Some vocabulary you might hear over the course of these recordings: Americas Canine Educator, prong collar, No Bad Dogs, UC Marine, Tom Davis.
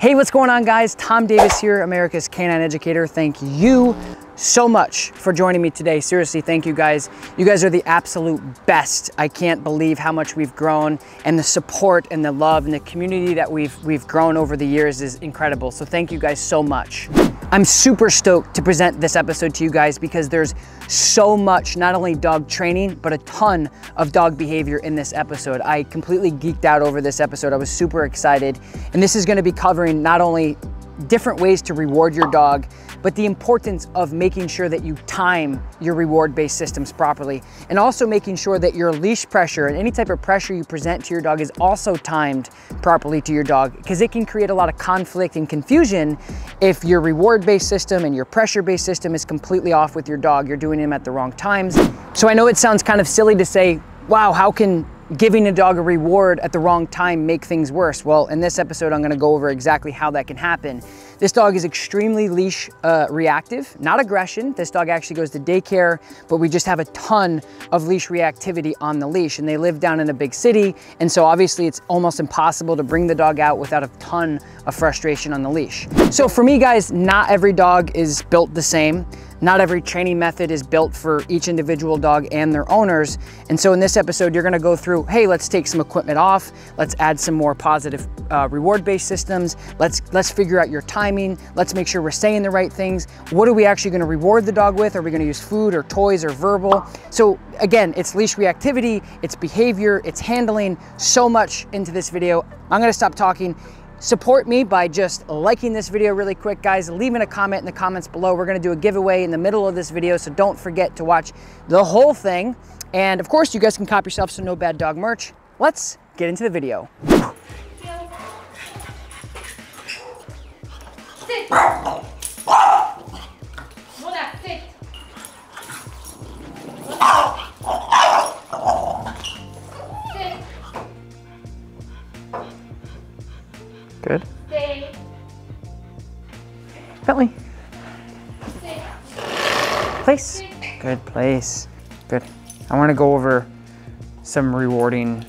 Hey, what's going on, guys? Tom Davis here, America's Canine Educator. Thank you so much for joining me today. Seriously, thank you guys. You guys are the absolute best. I can't believe how much we've grown, and the support and the love and the community that we've grown over the years is incredible. So thank you guys so much. I'm super stoked to present this episode to you guys because there's so much, not only dog training, but a ton of dog behavior in this episode. I completely geeked out over this episode. I was super excited. And this is gonna be covering not only different ways to reward your dog, but the importance of making sure that you time your reward-based systems properly, and also making sure that your leash pressure and any type of pressure you present to your dog is also timed properly to your dog, because it can create a lot of conflict and confusion if your reward-based system and your pressure-based system is completely off with your dog. You're doing them at the wrong times. So I know it sounds kind of silly to say, wow, how can giving a dog a reward at the wrong time make things worse? Well, in this episode, I'm gonna go over exactly how that can happen. This dog is extremely leash reactive, not aggression. This dog actually goes to daycare, but we just have a ton of leash reactivity on the leash, and they live down in a big city. And so obviously it's almost impossible to bring the dog out without a ton of frustration on the leash. So for me, guys, not every dog is built the same. Not every training method is built for each individual dog and their owners. And so in this episode, you're gonna go through, hey, let's take some equipment off. Let's add some more positive reward-based systems. Let's figure out your timing. Let's make sure we're saying the right things. What are we actually gonna reward the dog with? Are we gonna use food or toys or verbal? So again, it's leash reactivity, it's behavior, it's handling, so much into this video. I'm gonna stop talking. Support me by just liking this video really quick, guys, leaving a comment in the comments below. We're gonna do a giveaway in the middle of this video, so don't forget to watch the whole thing. And of course, you guys can cop yourself some No Bad Dog merch. Let's get into the video. Good. Stay. Bentley. Stay. Place. Stay. Good place. Good. I want to go over some rewarding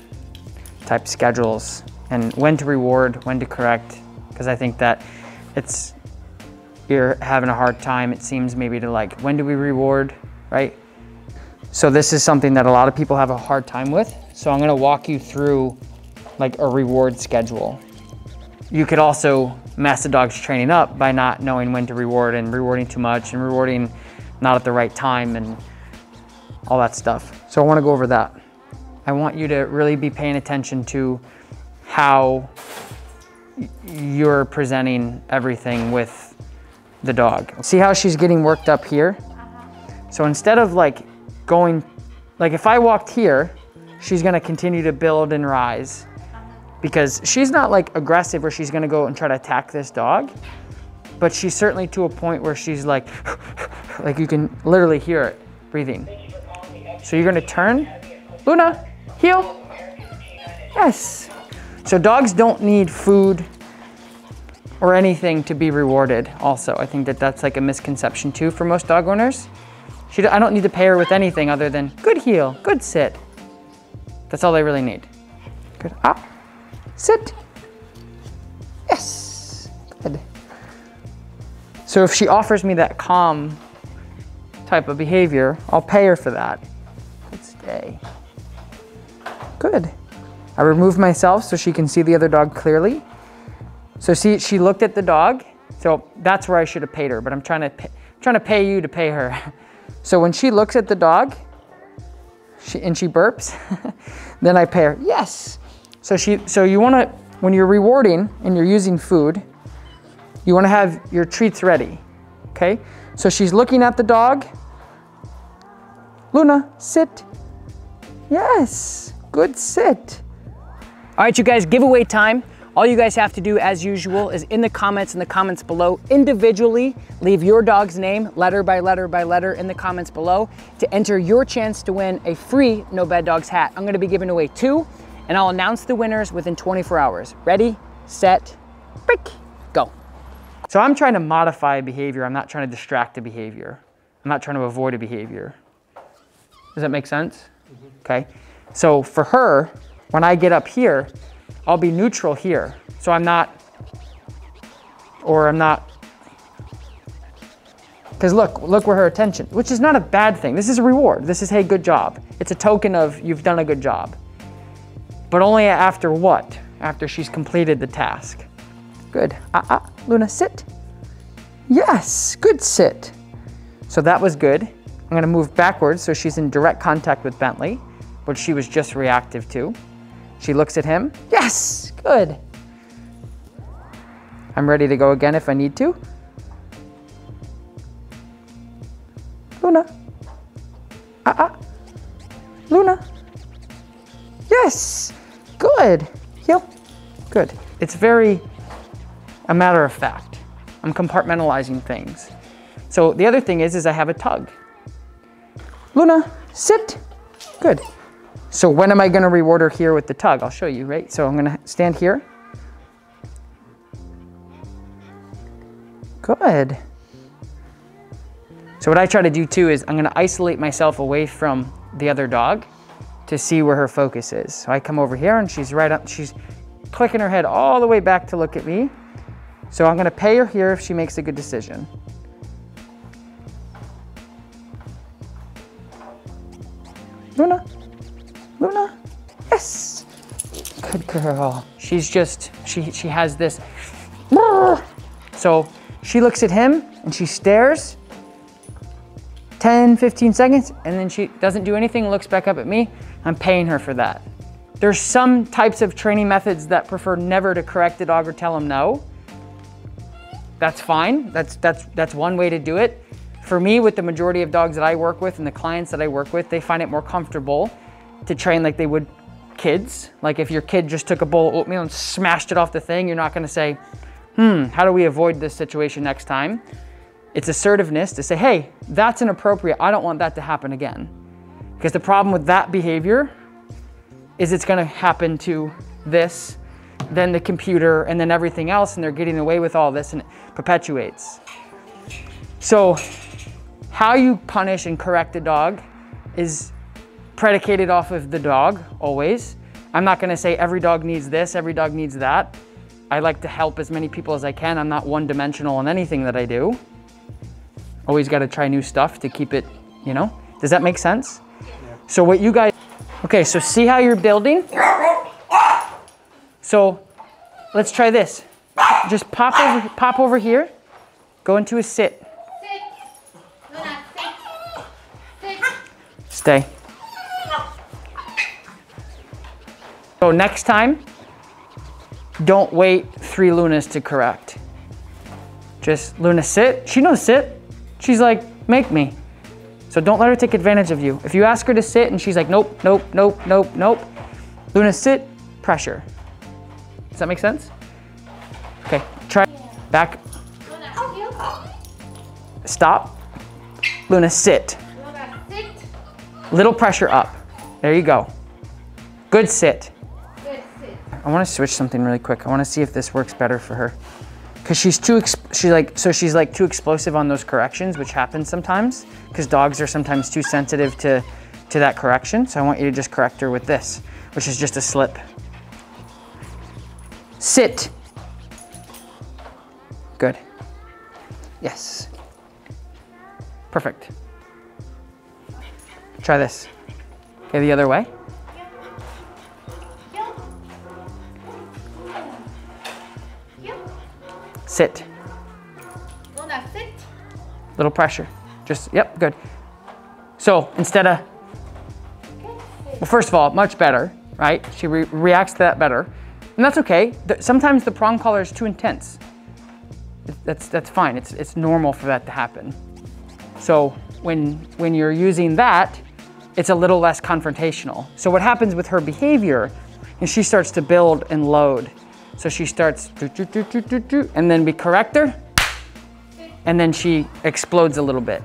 type schedules and when to reward, when to correct, because I think that it's, you're having a hard time, it seems, maybe to like, when do we reward, right? So this is something that a lot of people have a hard time with. So I'm going to walk you through like a reward schedule. You could also mess the dog's training up by not knowing when to reward and rewarding too much and rewarding not at the right time and all that stuff. So I want to go over that. I want you to really be paying attention to how you're presenting everything with the dog. See how she's getting worked up here? So instead of like going, like if I walked here, she's going to continue to build and rise, because she's not like aggressive where she's gonna go and try to attack this dog, but she's certainly to a point where she's like, like you can literally hear it breathing. So you're gonna turn, Luna, heel, yes. So dogs don't need food or anything to be rewarded also. I think that that's like a misconception too for most dog owners. I don't need to pay her with anything other than good heel, good sit. That's all they really need. Good, up. Sit. Yes. Good. So if she offers me that calm type of behavior, I'll pay her for that. Good stay. Good. I remove myself so she can see the other dog clearly. So see, she looked at the dog. So that's where I should have paid her, but I'm trying to pay you to pay her. So when she looks at the dog, and she burps, then I pay her. Yes. So you wanna, when you're rewarding and you're using food, you wanna have your treats ready, okay? So she's looking at the dog. Luna, sit. Yes, good sit. All right, you guys, giveaway time. All you guys have to do, as usual, is in the comments below, individually leave your dog's name, letter by letter by letter, in the comments below to enter your chance to win a free No Bad Dogs hat. I'm gonna be giving away two, and I'll announce the winners within 24 hours. Ready, set, break, go. So I'm trying to modify a behavior. I'm not trying to distract a behavior. I'm not trying to avoid a behavior. Does that make sense? Mm-hmm. Okay. So for her, when I get up here, I'll be neutral here. So I'm not or I'm not. Because look where her attention, which is not a bad thing. This is a reward. This is, hey, good job. It's a token of you've done a good job. But only after what? After she's completed the task. Good. Luna, sit. Yes, good sit. So that was good. I'm gonna move backwards so she's in direct contact with Bentley, which she was just reactive to. She looks at him. Yes, good. I'm ready to go again if I need to. Luna. Luna. Yes. Good. Heel. Good. It's very a matter of fact. I'm compartmentalizing things. So the other thing is I have a tug. Luna, sit. Good. So when am I going to reward her here with the tug? I'll show you, right? So I'm going to stand here. Good. So what I try to do too is I'm gonna isolate myself away from the other dog to see where her focus is. So I come over here and she's right up, she's clicking her head all the way back to look at me. So I'm gonna pay her here if she makes a good decision. Luna, Luna, yes, good girl. She's just, she has this. So she looks at him and she stares, 10, 15 seconds, and then she doesn't do anything, looks back up at me. I'm paying her for that. There's some types of training methods that prefer never to correct the dog or tell him no. That's fine, that's one way to do it. For me, with the majority of dogs that I work with and the clients that I work with, they find it more comfortable to train like they would kids. Like if your kid just took a bowl of oatmeal and smashed it off the thing, you're not gonna say, how do we avoid this situation next time? It's assertiveness to say, hey, that's inappropriate. I don't want that to happen again. Because the problem with that behavior is it's gonna happen to this, then the computer, and then everything else, and they're getting away with all this and it perpetuates. So how you punish and correct a dog is predicated off of the dog, always. I'm not gonna say every dog needs this, every dog needs that. I like to help as many people as I can. I'm not one-dimensional in anything that I do. Always got to try new stuff to keep it, you know? Does that make sense? Yeah. So what you guys, okay, so see how you're building? So let's try this. Just pop over here, go into a sit. Stay. So next time, don't wait 3 Lunas to correct. Just Luna sit, she knows sit. She's like, make me. So don't let her take advantage of you. If you ask her to sit and she's like, nope, nope, nope, nope, nope. Luna, sit, pressure. Does that make sense? Okay, try back. Stop. Luna, sit. Little pressure up. There you go. Good sit. I wanna switch something really quick. I wanna see if this works better for her. Cause she's like too explosive on those corrections, which happens sometimes because dogs are sometimes too sensitive to that correction. So I want you to just correct her with this, which is just a slip. Sit. Good. Yes. Perfect. Try this. Okay, the other way. Sit. Luna, sit. Little pressure. Just, yep, good. So instead of, well, first of all, much better, right? She reacts to that better. And that's okay. Sometimes the prong collar is too intense. That's fine. It's normal for that to happen. So when you're using that, it's a little less confrontational. So what happens with her behavior is she starts to build and load. So she starts, and then we correct her, and then she explodes a little bit.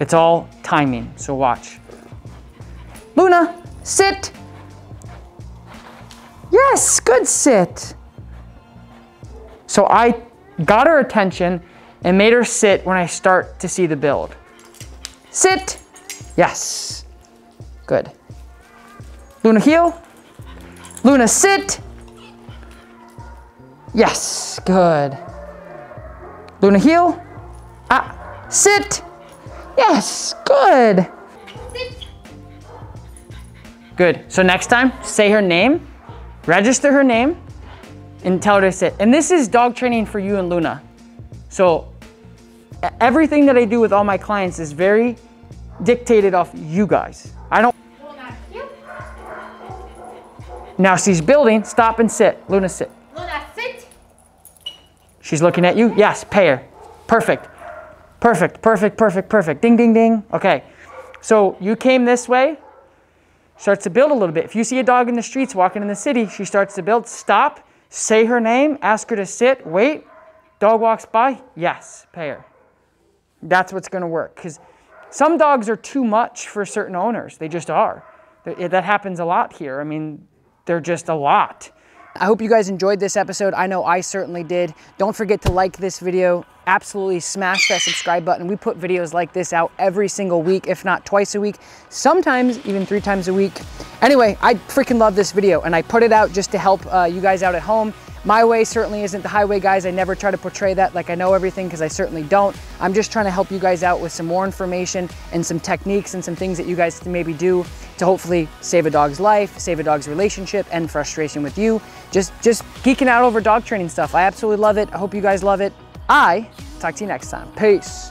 It's all timing, so watch. Luna, sit. Yes, good sit. So I got her attention and made her sit when I start to see the build. Sit. Yes. Good. Luna heel. Luna sit. Yes, good. Luna heel. Ah, sit. Yes, good. Good, so next time, say her name, register her name, and tell her to sit. And this is dog training for you and Luna. So everything that I do with all my clients is very dictated off you guys. I don't. Now she's building, stop and sit. Luna, sit. Luna, sit. She's looking at you. Yes, pay her. Perfect. Perfect, perfect, perfect, perfect. Ding, ding, ding. Okay, so you came this way. Starts to build a little bit. If you see a dog in the streets walking in the city, she starts to build. Stop, say her name, ask her to sit, wait. Dog walks by, yes, pay her. That's what's gonna work. Because some dogs are too much for certain owners. They just are. That happens a lot here. I mean, they're just a lot. I hope you guys enjoyed this episode. I know I certainly did. Don't forget to like this video. Absolutely smash that subscribe button. We put videos like this out every single week, if not twice a week, sometimes even 3 times a week. Anyway, I freaking love this video and I put it out just to help you guys out at home. My way certainly isn't the highway, guys. I never try to portray that like I know everything because I certainly don't. I'm just trying to help you guys out with some more information and some techniques and some things that you guys can maybe do to hopefully save a dog's life, save a dog's relationship, end frustration with you. Just geeking out over dog training stuff. I absolutely love it. I hope you guys love it. I talk to you next time. Peace.